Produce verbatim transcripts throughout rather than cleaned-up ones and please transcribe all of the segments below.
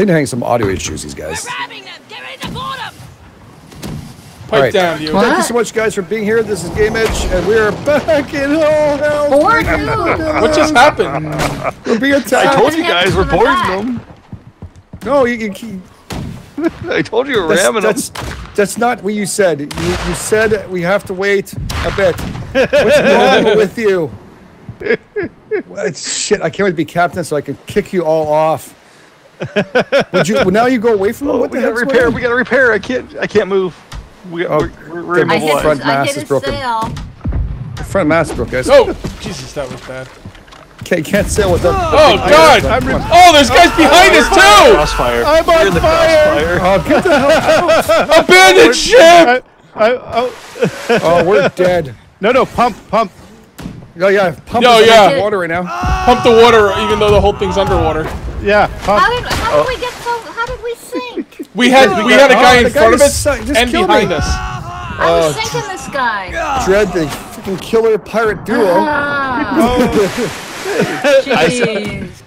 think they're having some audio issues, these guys. We're robbing them. Get rid of them. Pipe right. down, you. What? Thank you so much, guys, for being here. This is Game Edge, and we are back in all hell. Bored you. What just happened? We're being attacked. I told you guys we're boarding them. No, you can keep. I told you we're that's, ramming that's, them. That's not what you said. You, you said we have to wait a bit. What's wrong with you? Well, shit, I can't wait to be captain so I can kick you all off. Would you? Well, now you go away from them? Oh, what we the gotta repair. Way? We gotta repair. I can't. I can't move. We, oh, we're, we're the his, front mast is broken. Sail. The front mast is broken, guys. Oh, Jesus, that was bad. Okay, can't sail with them. Oh, oh God! I'm oh, there's guys oh, behind oh, us too. Crossfire. I'm on You're fire. The oh, get the hell out! Abandoned ship. I, I, oh. oh, we're dead. No, no, pump, pump. Oh yeah, pump oh, yeah. the water right now. Oh. Pump the water, even though the whole thing's underwater. Yeah. Pump. How did, how did oh. we get so? How did we sink? we had we had a guy oh, in front of us and behind me. us. I was uh, sinking this guy. Dread the freaking killer pirate duo. Ah. oh. I, sat,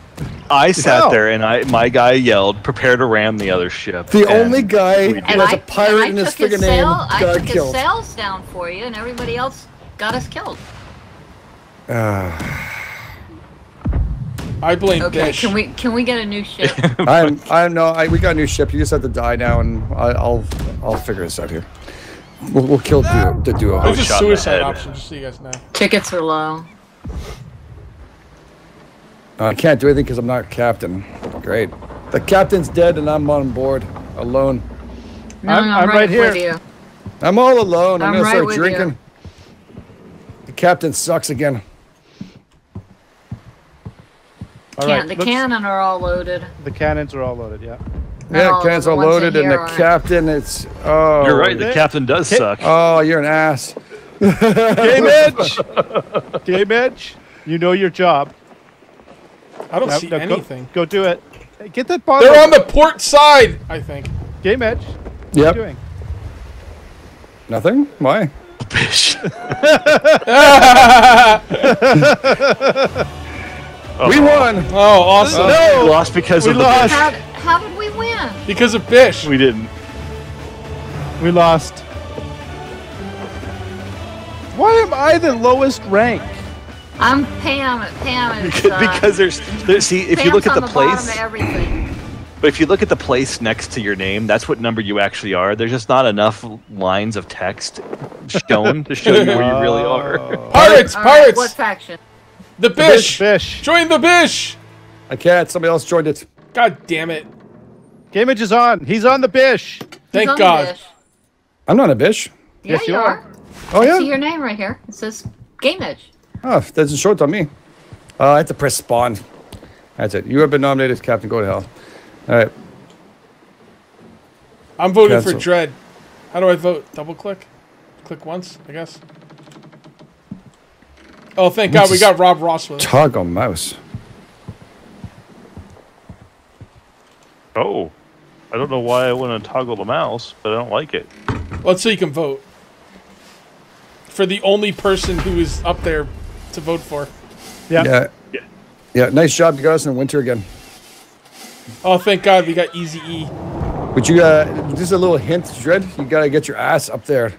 I sat there and I my guy yelled, "Prepare to ram the other ship." The only guy who was a pirate in his freaking name got killed. I took his sails down for you, and everybody else got us killed. Uh, I blame okay, Dish. Can we can we get a new ship? I'm I'm no I we got a new ship. You just have to die now, and I, I'll I'll figure this out here. We'll, we'll kill no. the duo. There's a suicide option. Just so you guys know. Tickets are low. Uh, I can't do anything because I'm not captain. Great. The captain's dead, and I'm on board alone. No, I'm, I'm, I'm right, right here. With you. I'm all alone. I'm, I'm gonna right start drinking. You. The captain sucks again. All right, the cannon are all loaded. The cannons are all loaded, yeah. Yeah, the cannons are loaded, and the captain, it's... oh, you're right, the captain does suck. Oh, you're an ass. Game Edge! Game Edge, you know your job. I don't see anything. Go do it. Get that bottle. They're on the port side, I think. Game Edge, what are you doing? Nothing? Why? Fish. Uh-oh. We won! Oh, awesome. No! We lost because we of lost. the Bish. How, how did we win? Because of Bish. We didn't. We lost. Why am I the lowest rank? I'm Pam. Pam is, uh, because there's, there's... See, if Pam's you look at the, the place... Of everything. But if you look at the place next to your name, that's what number you actually are. There's just not enough lines of text shown to show you where you really are. Pirates! Pirates! Right, what faction? The Bish. the Bish! Join the Bish! I can't. Somebody else joined it. God damn it. Game Edge is on. He's on the Bish. He's Thank God. Bish. I'm not a Bish. Yeah, yes, you are. are. Oh, yeah? I see your name right here. It says Game Edge. Oh, it doesn't show it on me. Uh, I have to press spawn. That's it. You have been nominated as captain. Go to hell. All right. I'm voting Cancel. for Dread. How do I vote? Double click? Click once, I guess. Oh, thank God we got Rob Ross with us. Toggle mouse. Oh. I don't know why I want to toggle the mouse, but I don't like it. Let's see, you can vote. For the only person who is up there to vote for. Yeah. Yeah. Yeah, yeah nice job, you guys, in winter again. Oh, thank God we got Easy E. But you got, uh, just a little hint, Dread, you got to get your ass up there.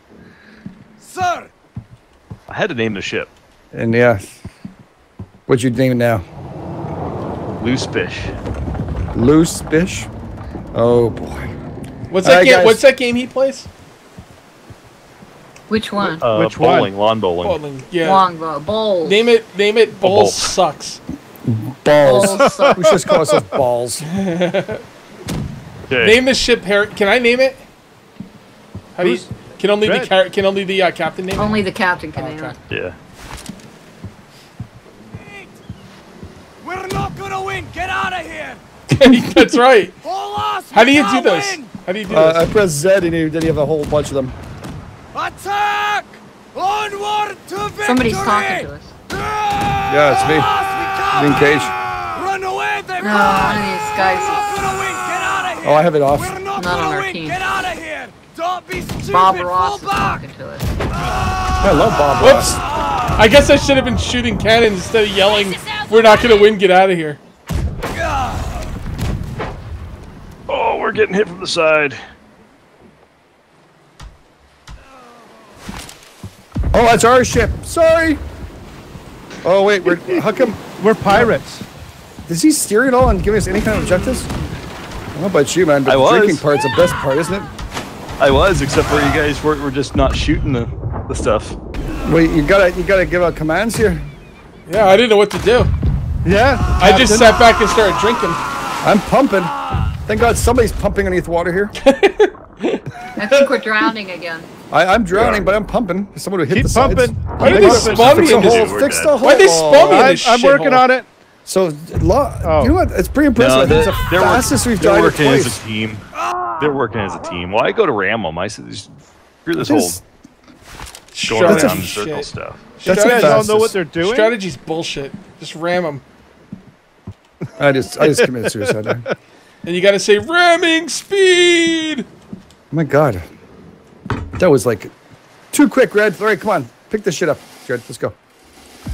Sir! I had to name the ship. And yeah, what'd you name it now? Loose Bish. Loose Bish? Oh boy. What's that right, game? Guys. What's that game he plays? Which one? Uh, Which bowling? One? Lawn bowling. Bowling. Yeah. Long bowl. Bowls. Name it. Name it. Bowls bowl. sucks. Balls. Balls suck. We should just call ourselves balls. Okay. Name the ship. Can I name it? How do you, can only Dread. the can only the uh, captain name only it? Only the captain can oh, name okay. it. Yeah. We're not gonna win. Get out of here. That's right. How do you do this? How do you do uh, this? I press Z and you, then you have a whole bunch of them. Attack! Onward to victory! Somebody's talking to us. Yeah, it's me. Link Cage. Run away, they no, run. These guys. We're not gonna win. Get out of here. Oh, I have it off. We're not, not on our win. team. Get out of here. Don't be stupid. Bob Ross is talking to us. I love Bob Ross. Whoops. I guess I should have been shooting cannons instead of yelling, "We're not gonna win, get out of here." getting hit from the side. Oh, that's our ship. Sorry. Oh wait, we're how come we're pirates? Does he steer at all and give us any kind of objectives? I don't know about you, man, but I the was. drinking part's the best part, isn't it? I was, except for you guys were, were just not shooting the, the stuff. Wait, you gotta you gotta give out commands here. Yeah, I didn't know what to do. Yeah. I Captain. just sat back and started drinking. I'm pumping. Thank God somebody's pumping underneath water here. I think we're drowning again. I, I'm drowning, yeah. but I'm pumping. Someone who hit Keep the sides. Keep pumping. Why did they spawn me in this shit? Fix the hole. Why they spawn me in this shit? I'm working hole. on it. So, lo oh. you know what? It's pretty impressive. No, they, it's the fastest we've died twice. They're working as a team. They're working as a team. Why well, go to ram them? I said, screw this whole short round circle shit. stuff. That's Strategies don't know what they're doing. Strategy's bullshit. Just ram them. I just, I just committed suicide. Now. And you gotta say ramming speed. Oh my God. That was like too quick, Red. All right, come on. Pick this shit up, Red. Let's go.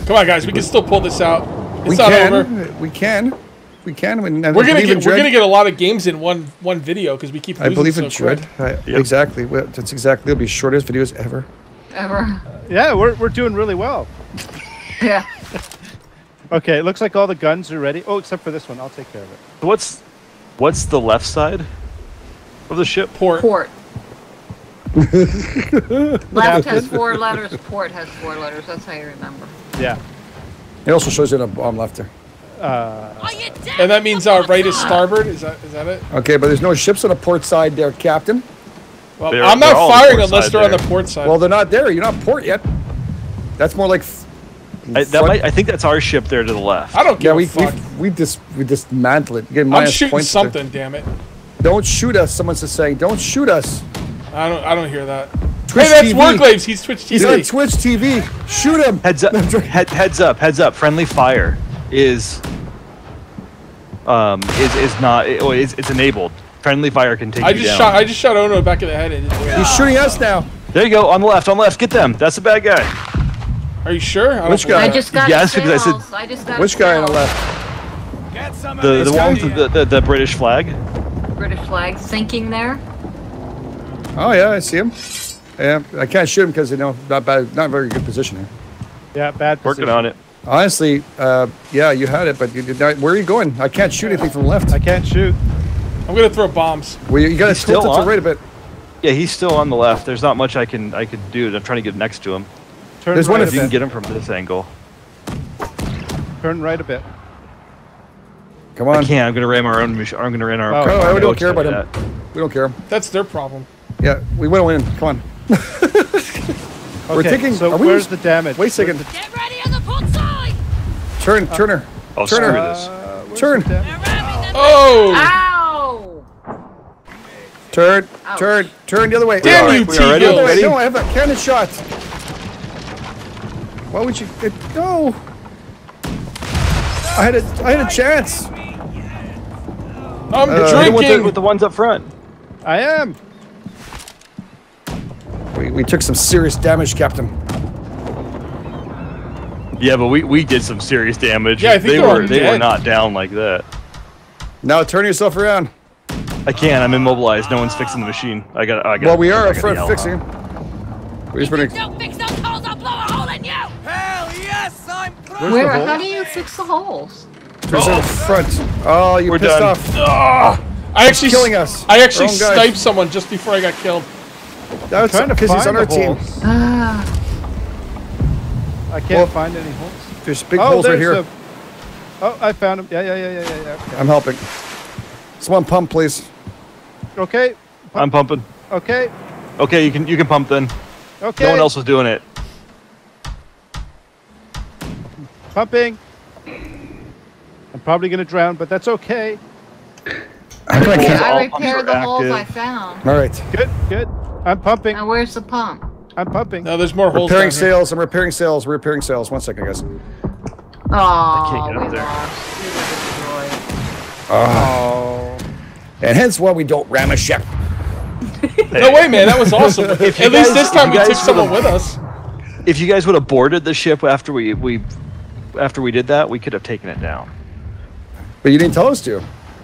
Come on, guys. We can still pull this out. It's we not can. over. We can. We can. We, we're gonna get. We're gonna get a lot of games in one one video because we keep. Losing I believe so in Dread. I, yep. Exactly. Well, that's exactly. It'll be shortest videos ever. Ever. Uh, yeah, we're we're doing really well. Yeah. Okay. It looks like all the guns are ready. Oh, except for this one. I'll take care of it. What's What's the left side of the ship? Port. Port. Left has four letters. Port has four letters. That's how you remember. Yeah. It also shows in a bomb left there. Uh, and that means our right is starboard. Is that is that it? Okay, but there's no ships on the port side there, Captain. Well, they're, I'm not firing unless they're there. on the port side. Well, they're not there. You're not port yet. That's more like. I, that might, I think that's our ship there to the left. I don't care. Yeah, we fuck. we we just we dismantle it. Get I'm shooting something, there. damn it! Don't shoot us. Someone's just saying, "Don't shoot us." I don't. I don't hear that. Twitch hey, that's Warglaves. He's Twitch T V. He's on Twitch T V. Shoot him. Heads up. head, heads up. Heads up. Friendly fire is um is is not. It, oh, it's, it's enabled. Friendly fire can take I you just down. Shot, I just shot Ono back in the head. And yeah. He's shooting us now. There you go. On the left. On the left. Get them. That's the bad guy. Are you sure? I Which guy? I just got yes, because I said. I just got Which guy on the left? Get some of the the one with the, the the British flag. British flag sinking there. Oh yeah, I see him. Yeah, I can't shoot him because you know not bad, not very good position here. Yeah, bad. Position. Working on it. Honestly, uh, yeah, you had it, but you did not. Where are you going? I can't shoot anything from left. I can't shoot. I'm gonna throw bombs. Well, you gotta tilt it to right a bit. Yeah, he's still on the left. There's not much I can I can do. I'm trying to get next to him. Turn There's right one if you bit. can get him from this angle. Turn right a bit. Come on. I can't. I'm gonna ram our own. I'm gonna ram our own. Oh, we don't care about him. That. We don't care. That's their problem. Yeah, we went win. Come on. We're okay, thinking. So are we where's the damage? Wait a second. Get ready on the port side. Turn, uh, Turner. Oh, Turner. Uh, turn. Oh. Ow. Turn, Ouch. turn, turn the other way. Damn you, T-Hill. No, I have a cannon shot. Why would you? It, no. I had a, I had a chance. I'm uh, drinking with the, with the ones up front. I am. We, we took some serious damage, Captain. Yeah, but we, we did some serious damage. Yeah, I think they were they dead. were not down like that. Now turn yourself around. I can't. I'm immobilized. No one's fixing the machine. I got. I got. Well, we are up front fixing. We just don't fix those holes. I'll blow a hole in you. Hell yes, I'm. Where? How do you fix the holes? Oh, front. Oh, you pissed done. off. Oh, I actually He's killing us. I actually sniped someone just before I got killed. That's because he's on our team. Ah. I can't well, find any holes. There's big oh, holes there's right here. A... Oh, I found him. Yeah, yeah, yeah, yeah, yeah. Okay. I'm helping. Someone pump, please. Okay. Pump. I'm pumping. Okay. Okay, you can you can pump then. Okay. No one else was doing it. Pumping. I'm probably gonna drown, but that's okay. I, I, I repaired the holes active. I found. All right. Good. Good. I'm pumping. Now where's the pump? I'm pumping. No, there's more holes. Repairing sails. I'm repairing sails. We're repairing sails. One second, guys. Oh, I can't get up there. Oh. And hence why we don't ram a ship. No way, man. That was awesome. At least guys, this time we took someone with us. If you guys would have boarded the ship after we we after we did that, we could have taken it down. But you didn't tell us to.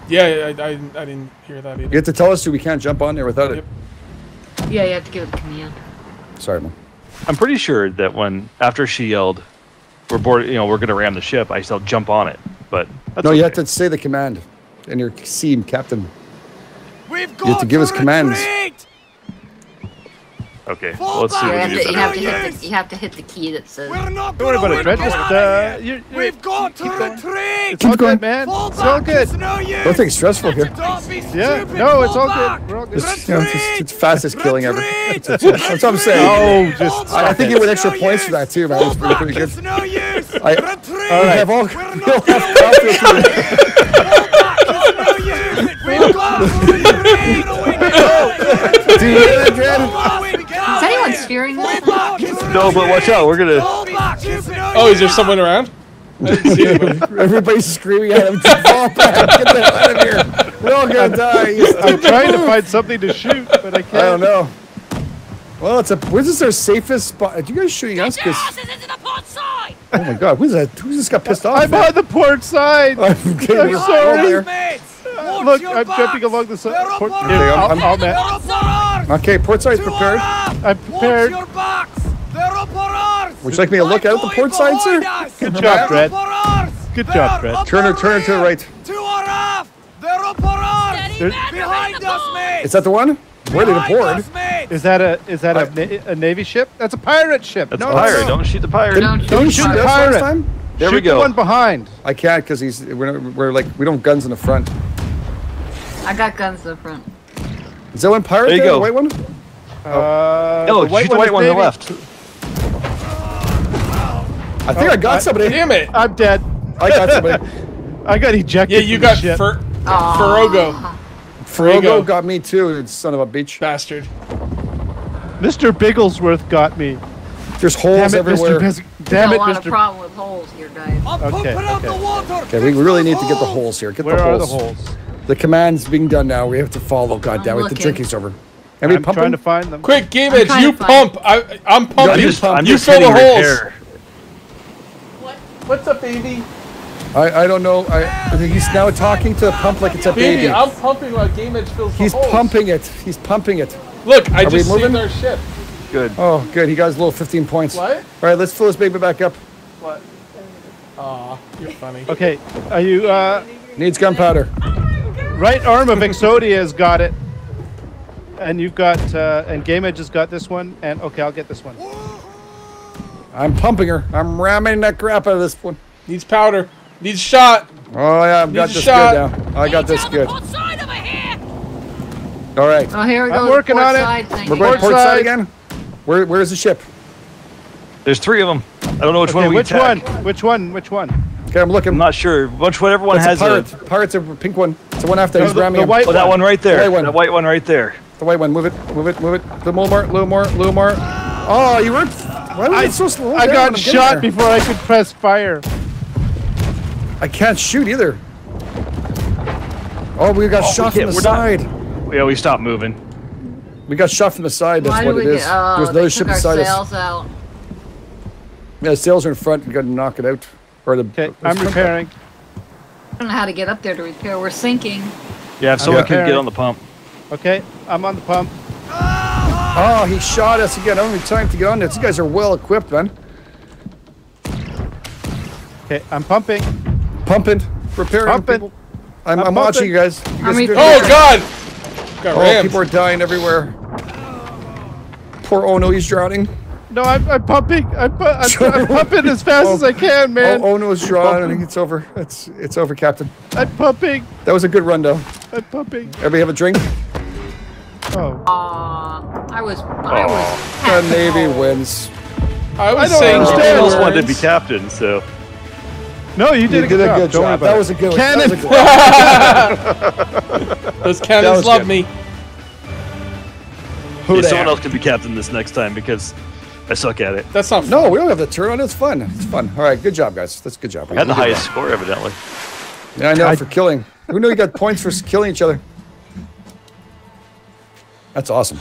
Yeah, I, I, I didn't hear that either. You have to tell us so we can't jump on there without yep. it. Yeah, you have to give it the command. Sorry, Mom. I'm pretty sure that when, after she yelled, we're board, you know, we're going to ram the ship, I said, jump on it. But that's No, okay. You have to say the command. And your C, Captain. We've got you have to give us commands. Okay, well, let's see what yeah, we do. You have, to, you, have to, you have to hit the key that says... We're not Don't worry about it, Just, uh, you're, you're, We've got to going. retreat! It's keep all going. good, man. Fall it's back. all good. It's no use. Nothing stressful here. Don't be stupid. Yeah, no, it's all good. We're all good. It's, you know, it's, it's fastest retreat. killing ever. That's what I'm saying. Oh, just... I, I think you win extra no points use. for that, too, man. It was pretty, pretty good. It's no use. I, retreat! All right. We all have to... Do you hear that, Dred? Is anyone steering this? No, but watch out, we're gonna... Oh, is there someone around? I didn't see anybody. Everybody's screaming at him, fall back, get the hell out of here. We're all gonna die. I'm trying to find something to shoot, but I can't. I don't know. Well, it's a... Where's this our safest spot? Are you guys shooting us? Cause... Oh my god, who's that? Who's just got pissed off? I'm on the port side! I'm sorry. There. Look, I'm box. jumping along the side. Port yeah, I'm, I'm, I'm at. Okay, port side's prepared. I'm prepared. Would you like me to look out at the port side, sir? Good job, Brett. Good job, Brett. Turn her, turn her to the right. There's... Is that the one? Where did it board? Is that a is that a, na a navy ship? That's a pirate ship. That's no, a pirate. No. Don't shoot the pirate. Don't, don't, don't shoot the pirate. Last time? There shoot we go. The one behind. I can't because he's we're, we're like we don't have guns in the front. I got guns in the front. Is that one pirate? There you there? go. The white one? Uh, no, the white shoot the white one on the left. I think oh, I got I, somebody. Damn it! I'm dead. I got somebody. I got ejected. Yeah, you got Fer Ferogo. Ferogo go. got me too, son of a bitch. Bastard. Mister Bigglesworth got me. There's holes Damn everywhere. Mister Damn it, Mister There's a lot of problem with holes here, guys. I'm okay, pumping out okay. the water. Okay, we really need to get the holes here. Get Where the holes. Where are the holes? The command's being done now. We have to follow. God damn it! The drinking's over. Are we I'm pumping? trying to find them. Quick, Gamage, you pump. I, I'm pumping. No, I'm just, you I'm you fill the holes. What? What's up, baby? I I don't know. I, I think he's now talking to the pump like it's a baby. baby. I'm pumping while Gamage fills the he's holes. He's pumping it. He's pumping it. Look, I Are just saved our ship. Good. Oh, good. He got his little fifteen points. What? All right, let's fill this baby back up. What? Aw, you're funny. Okay. Are you? uh... Needs gunpowder. Right arm of Exodia has got it, and you've got, uh, and Game Edge has got this one, and okay, I'll get this one. I'm pumping her. I'm ramming that crap out of this one. Needs powder. Needs shot. Oh yeah, I've got this shot. good now. I got this good. Port side over here. All right. Oh, here we go. I'm working port on side it. Thing. We're going port, port side again. Where, where's the ship? There's three of them. I don't know which okay, one we Which attack. one? Which one? Which one? Okay, I'm looking. I'm not sure. Which one everyone That's has a pirate. Pirate's a pink one. It's the one after no, he's the, ramming the white him. One. Oh, that one right there. The white one. The white one right there. The white one. Move it. Move it. Move it. A little more. A little more. A little more. Oh, you were. Why was I, it so slow? I got shot before I could press fire. I can't shoot either. Oh, we got oh, shot we from the we're side. Not, yeah, we stopped moving. We got shot from the side. That's Why what it is. Get, oh, There's another ship beside us. Out. Yeah, the sails are in front. You got to knock it out. Or the, okay, I'm repairing. I don't know how to get up there to repair. We're sinking. Yeah, if someone can get on the pump. Okay, I'm on the pump. Oh, he shot us again. Only time to get on there. These guys are well equipped, man. Okay, I'm pumping. Pumping. Repairing. Pumping. I'm, I'm, I'm pumping. watching you guys. You guys are oh, there. God. Got oh, rammed. People are dying everywhere. Poor Ono, he's drowning. No, I'm, I'm pumping. I'm, pu I'm, I'm pumping as fast oh, as I can, man. Oh, Ono's drawn. I think it's over. It's it's over, Captain. I'm pumping. That was a good run, though. I'm pumping. Everybody have a drink? Oh. Aww. I was. I oh. was. The Navy oh. wins. I was I saying Stanles wanted to be captain, so. No, you did, you a, good did a good job. job. That was a good cannon. one. Cannon. Those cannons love good. me. Who hey, someone else could be captain this next time because. I suck at it. That's not fun. No, we don't have the turn on. It's fun. It's fun. All right, good job, guys. That's a good job. I had the highest job. score, evidently. Yeah, I know, I... for killing. Who knew you got points for killing each other? That's awesome.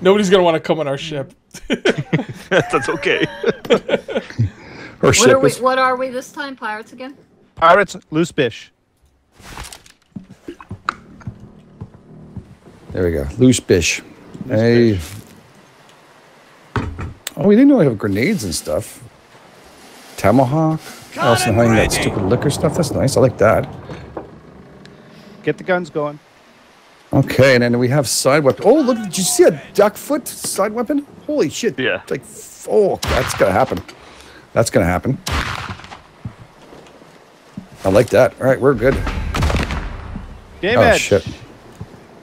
Nobody's going to want to come on our ship. That's okay. Our what, ship are we, is... what are we this time? Pirates again? Pirates, loose fish. There we go. Loose bish. Loose hey. Bish. Oh, we didn't know they have grenades and stuff. Tomahawk. I also hiding that stupid liquor stuff. That's nice. I like that. Get the guns going. Okay, and then we have side weapon. Oh, look! Did you see a duck foot side weapon? Holy shit! Yeah. It's like, oh, that's gonna happen. That's gonna happen. I like that. All right, we're good. Game oh, edge. Shit.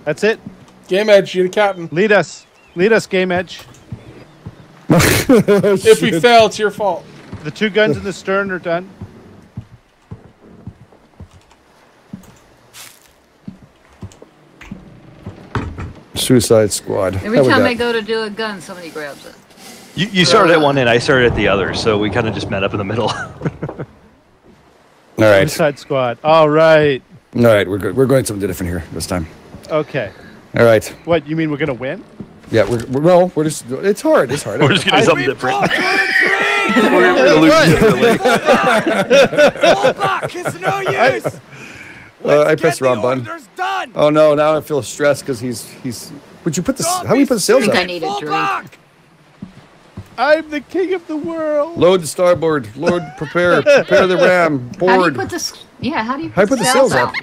That's it. Game edge. You're the captain. Lead us. Lead us. Game edge. If we fail, it's your fault. The two guns in the stern are done. Suicide Squad. Every time I go to do a gun, somebody grabs it. You, you started at one end, I started at the other, so we kind of just met up in the middle. All right. Suicide Squad. All right. All right, we're good. We're going something different here this time. Okay. All right. What, you mean we're going to win? Yeah, we're, we're, well, we're just, it's hard. It's hard. We're just going to do something different. We're going to back. It's no use. Uh, I pressed the wrong button. Done. Oh no! Now I feel stressed because he's he's. Would you put the Don't how do you put the sails up? I need a drink. Back. I'm the king of the world. Load the starboard. Load. Prepare. Prepare the ram. Board. How do you put the yeah? How do you put, how the, put the sails up?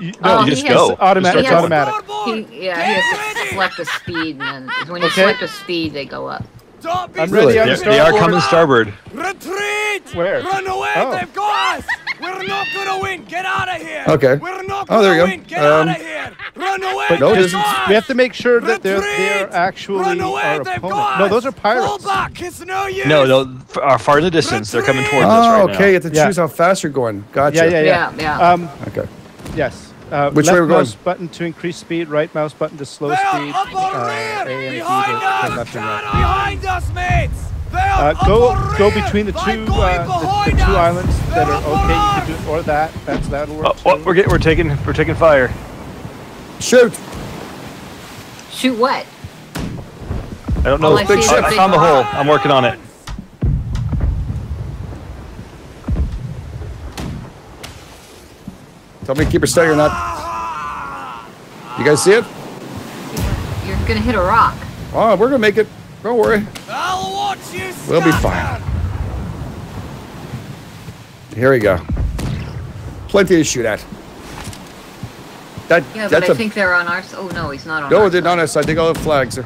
You, no, oh, you just go. Automatic. It's automatic. He, yeah, he has to select a speed, and then when you okay. select a speed, they go up. Don't be I'm ready. Really? They are coming starboard. Retreat! Where? Run away! Oh. They've got us! We're not gonna win! Get out of here! Okay. We're not gonna oh, there we go. win! Get um, out of here! Run away! But no, is, we have to make sure that they're they're actually Run away, our opponent. Got us. No, those are pirates. Pull back. It's no use. No, no, are far in the distance. Retreat. They're coming towards oh, us right okay. now. Okay, you have to yeah. choose how fast you're going. Gotcha. Yeah, yeah, yeah. yeah, yeah. Um, okay. Yes. Uh, Which left way we're going? Mouse button to increase speed, right mouse button to slow They're speed. Up on uh, rear. Behind us! Left right. Behind us, mates! Uh, go, go between the two, uh, the, the two islands that are okay. You can do or that. That's that'll work. Oh, oh, we're getting, we're taking, we're taking fire. Shoot! Shoot what? I don't know. Well, I, big I, I found the hole. I'm working on it. Tell me to keep her steady or not. You guys see it? You're gonna hit a rock. Oh, we're gonna make it. Don't worry. I'll watch you. We'll be fine. Here we go. Plenty to shoot at. That, yeah, that's but I a, think they're on our side. Oh no, he's not on. No, our they're not on our side. They got all the flags there.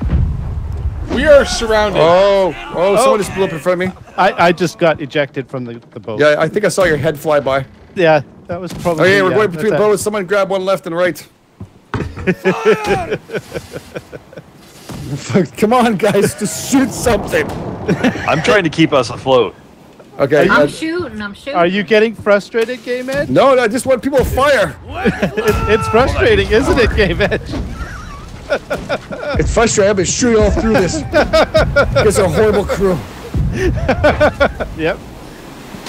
We are surrounded. Oh, oh! Okay. Someone just blew up in front of me. I, I just got ejected from the, the boat. Yeah, I think I saw your head fly by. Yeah. That was probably. Okay, we're yeah, going between boats. Someone grab one left and right. Fire! Come on, guys, just shoot something. I'm trying to keep us afloat. Okay. I'm uh, shooting. I'm shooting. Are you getting frustrated, Game Edge? No, no, I just want people to fire. it, it's frustrating, well, isn't it, Game Edge? It's frustrating. I've been shooting all through this. It's a horrible crew. Yep.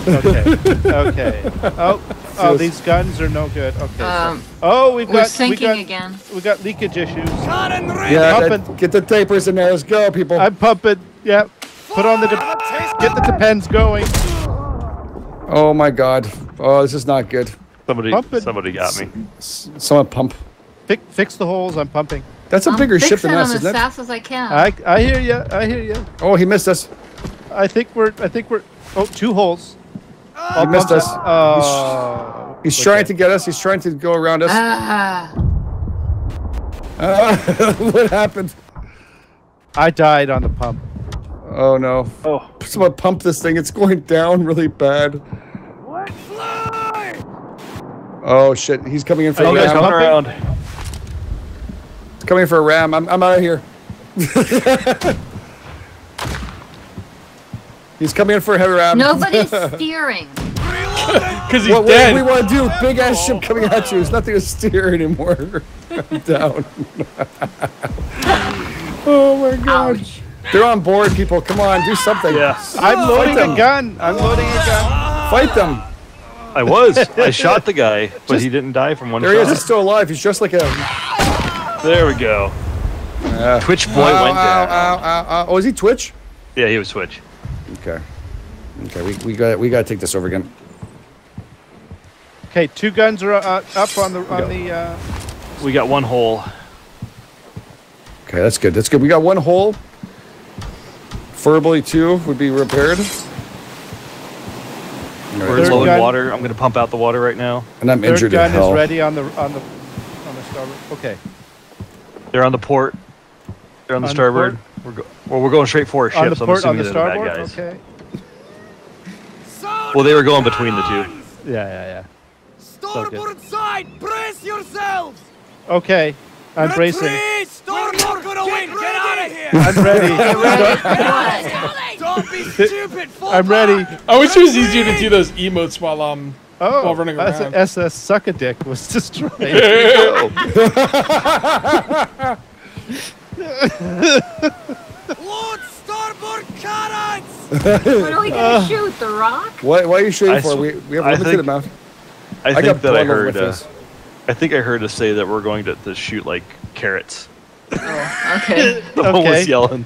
Okay. Okay. Oh, oh, these guns are no good. Okay. Um, so. Oh, we've got we're sinking we got, again. We got leakage issues. Yeah, that, get the tapers in there. Let's go, people. I'm pumping. Yeah. Put on the get the depends going. Oh my God. Oh, this is not good. Somebody, pumping. somebody got me. S someone pump. Fix, fix the holes. I'm pumping. That's a I'm bigger ship than us, isn't it? Fast as I can. I, I hear you. I hear you. Oh, he missed us. I think we're. I think we're. Oh, two holes. He missed us. Oh. He's, he's trying okay. to get us. He's trying to go around us. Ah. Uh, what happened? I died on the pump. Oh, no. Oh. Someone pump this thing. It's going down really bad. What? Fly! Oh, shit. He's coming in for a ram. Coming around. He's coming for a ram. I'm, I'm out of here. He's coming in for a heavy round. Nobody's steering. Because he's what, dead. What we want to do, big ass ship coming at you. There's nothing to steer anymore. I'm down. Oh my God. Ouch. They're on board, people. Come on, do something. Yeah. I'm loading a gun. I'm loading a gun. Fight them. I was. I shot the guy, but just, he didn't die from one there shot. There he is. He's still alive. He's just like a... There we go. Uh, Twitch boy ow, went down. Ow, ow, ow, ow. Oh, is he Twitch? Yeah, he was Twitch. Okay. Okay, we we got we got to take this over again. Okay, two guns are uh, up on the on the. Uh... We got one hole. Okay, that's good. That's good. We got one hole. Preferably two would be repaired. Right. We're low in water. I'm going to pump out the water right now. And I'm injured in hell. Third gun is ready on the on the on the starboard. Okay. They're on the port. They're on the on starboard. The we're go well, we're going straight for a ship. On the so port, I'm assuming on the starboard. They're the bad guys. Okay. Well, they were going between the two. Yeah, yeah, yeah. Starboard so side, brace yourselves. Okay. I'm bracing. We're not gonna win. Get out of here. I'm ready. I'm ready. Don't be stupid. I'm ready. I wish it was easier to do those emotes while um oh, while running around. S S suck a dick was destroyed. Load starboard cannons. What are we gonna shoot? The rock? What? What are you shooting for? We we have a limited amount. I think that I heard. I think I heard us say that we're going to, to shoot, like, carrots. Oh, okay. The okay. one was yelling.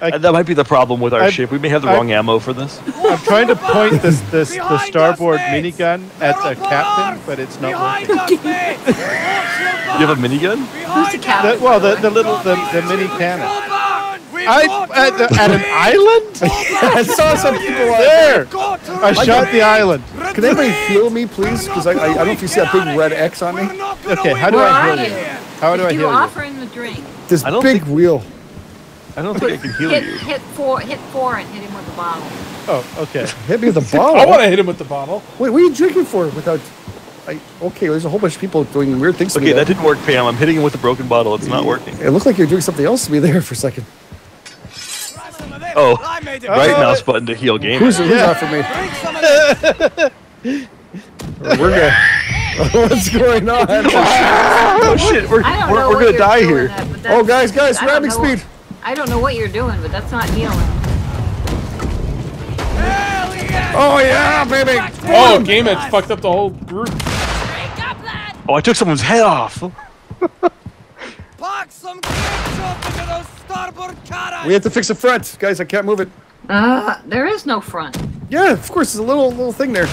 I, and that might be the problem with our I, ship. We may have the I, wrong I, ammo for this. I'm trying to point this, this the starboard minigun at the captain, but it's not working. You have a minigun? Who's the captain? The, well, the, the little, the, the mini cannon. I, at, the, at an island? I saw some people out there. I shot the island. Can anybody heal me, please? Because I, I, I don't know if you see that big red X on me. Okay, how do I heal you? How do I heal you? You offer him the drink. This big wheel. I don't think I can heal you. Hit four, hit four and hit him with the bottle. Oh, okay. Hit me with the bottle? I want to hit him with the bottle. Wait, what are you drinking for without... I, okay, there's a whole bunch of people doing weird things to me. Okay, that didn't work, Pam. I'm hitting him with the broken bottle. It's not working. It looked like you were doing something else to me there for a second. Oh, right mouse button to heal game. Who's, who's yeah. after me? We're going what's going on? Oh shit, we're, we're, we're gonna die here. At, oh guys, guys, ramming speed! What, I don't know what you're doing, but that's not healing. Yes. Oh yeah, baby! Oh, game it fucked up the whole group. Oh, I took someone's head off! Park some crates off into those starboard cannons. We have to fix the front, guys. I can't move it. Uh, there is no front. Yeah, of course. There's a little little thing there.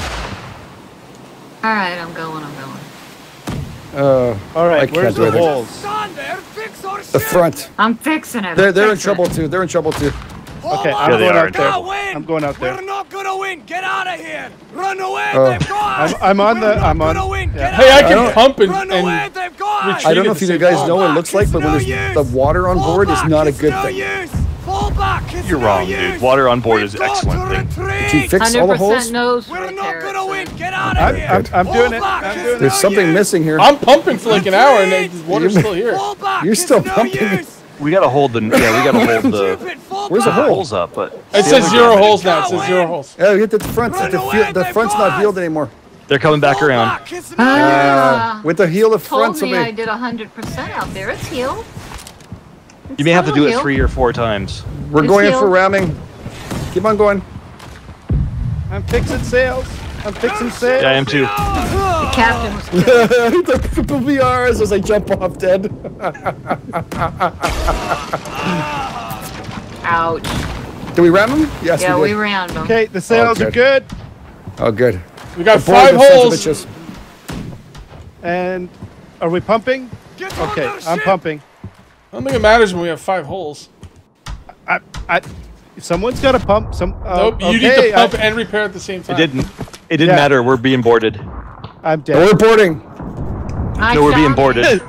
All right, I'm going. I'm going. Uh, all right. I where's the holes? The front. I'm fixing it. They're they're in trouble too. They're in trouble too. Okay, I'm going out there. I'm going out there. We're not gonna win. Get out of here. Run away. They've got us. I'm on the. I'm on. Hey, I can pump and and. I don't know if you guys know what it looks like, but when there's the water on board, it's not a good thing. You're wrong, dude. Water on board is an excellent thing. Did you fix all the holes? We're not gonna win. Get out of here. I'm, I'm, I'm doing it. I'm doing it. There's something missing here. I'm pumping for like an hour, and the water's still here. You're still pumping. We gotta hold the. Yeah, we gotta hold the. Where's the holes up? But it says zero holes now. It says zero holes. Yeah, hit the front. The front's not healed anymore. They're coming back around. Uh, with the heel of front of me. I did one hundred percent out there. It's healed. It's you may have to do healed. it three or four times. We're it's going healed. in for ramming. Keep on going. I'm fixing sails. I'm fixing sails. Yeah, I am too. The captain was killed. The V Rs as I jump off dead. Ouch. Did we ram them? Yes, yeah, we did. Yeah, we rammed them. Okay, the sails oh, are good. Oh, good. We got five holes. And are we pumping? Okay, I'm pumping. I don't think it matters when we have five holes. I, I, someone's got to pump. Some. Uh, nope, you okay, need to pump I, and repair at the same time. It didn't. It didn't yeah. matter. We're being boarded. I'm dead. No, we're boarding. I no, we're being boarded.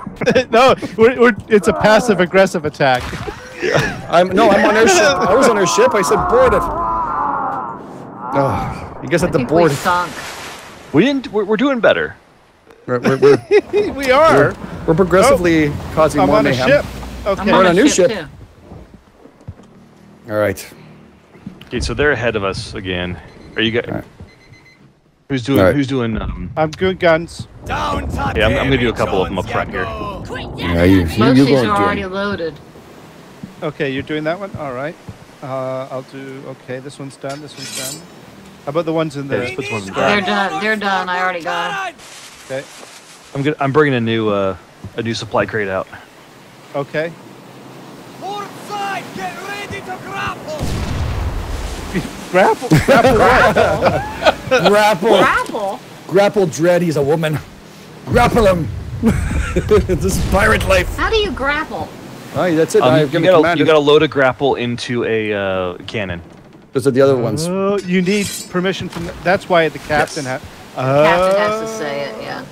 no, we're, we're, it's a passive aggressive attack. Yeah. I'm no, I'm on her ship. I was on her ship. I said board it. Oh. You guys at the board. We sunk. We didn't. We're, we're doing better. We're, we're, we're, we are. We're, we're progressively oh, causing I'm more on mayhem. A ship. Okay. I'm we're on a, a new ship. ship. All right. Okay, so they're ahead of us again. Are you guys? Right. Who's doing? Right. Who's doing? Um, I'm doing guns. Down top. Yeah, I'm, I'm gonna do a couple of them up front here. Yeah, you, you, you go are already loaded. Okay, you're doing that one. All right. Uh, I'll do. Okay, this one's done. This one's done. How about the ones in there? Yeah, ones in they're done. They're done. I already got. Okay. I'm good. I'm bringing a new uh, a new supply crate out. Okay. Port side, get ready to grapple. grapple. Grapple. grapple. grapple. Grapple. Grapple. Dread. He's a woman. Grapple him. This is pirate life. How do you grapple? Right, that's it. Um, I've you got to load a grapple into a uh, cannon. Those are the other ones. Uh, you need permission from. The, that's why the captain yes. has. Uh, captain has to say it. Yeah.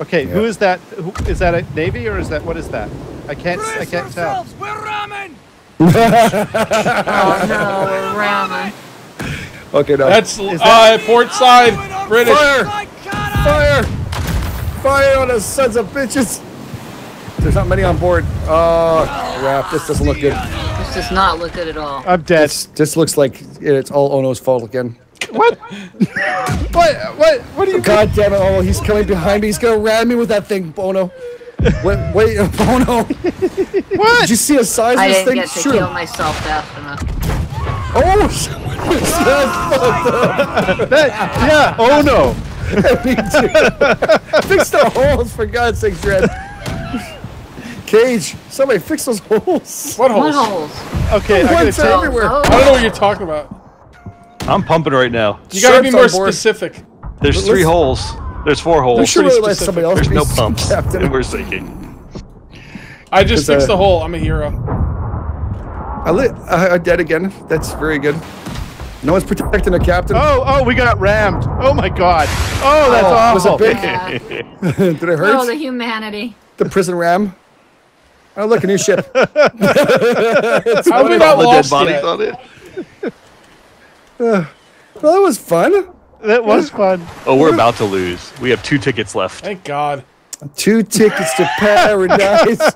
Okay, yeah. Who is that? Who, is that a Navy or is that what is that? I can't. Brace I can't yourselves. Tell. We're ramen. Oh no, we're ramen. Okay, no. That's uh, that port side, British. Fire! Fire! Fire on us, sons of bitches! There's not many on board. Oh, crap. This doesn't look good. This does not look good at all. I'm dead. This, this looks like it's all Ono's fault again. What? what? What? What are you God doing? Damn it, Ono. He's coming behind me. He's going to ram me with that thing, Ono. Wait, wait, Ono. What? Did you see a size I of this thing? I didn't get to sure. kill myself fast enough. Oh, shit. That's fucked up. That, yeah, Ono. Me too. Fix the holes, for God's sake, Dred. Cage, somebody fix those holes. What holes? What holes? Okay, the ones are everywhere. Oh. I don't know what you're talking about. I'm pumping right now. You gotta be more specific. There's Let's, three holes. There's four holes. We should really let somebody else There's no pumps, Captain. And we're sinking. I just fixed uh, the hole. I'm a hero. I lit. I, I dead again. That's very good. No one's protecting the captain. Oh, oh, we got rammed. Oh my God. Oh, that's oh, awful. Was it big? Yeah. Did it hurt? Oh, the humanity. The prison ram. Oh, look, a new ship. How we not lost dead bodies on it? Uh, well, that was fun. That was fun. Oh, we're about to lose. We have two tickets left. Thank God. Two tickets to paradise.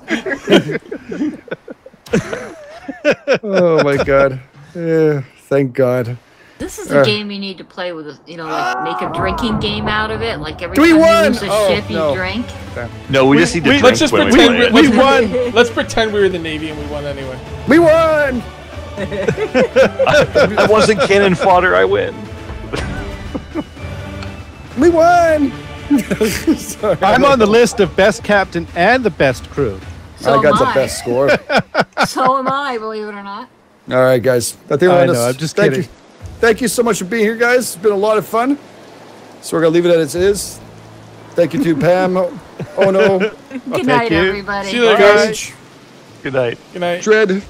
Oh, my God. Yeah, thank God. This is a uh, game you need to play with, you know, like make a drinking game out of it. Like every time won? you lose a oh, ship, no. you drink. No, we, we just need to we, drink let's just when pretend we, play we, we won. Let's pretend we were the Navy and we won anyway. We won! I, I wasn't cannon fodder, I win. We won! Sorry, I'm on the list of best captain and the best crew. So I got the best score. So am I, believe it or not. All right, guys. I think I know, us. I'm just Thank kidding. You. Thank you so much for being here, guys. It's been a lot of fun. So we're going to leave it as it is. Thank you to Pam. Oh, no. Good night, everybody. See you later, guys. Good night. Good night. Dred.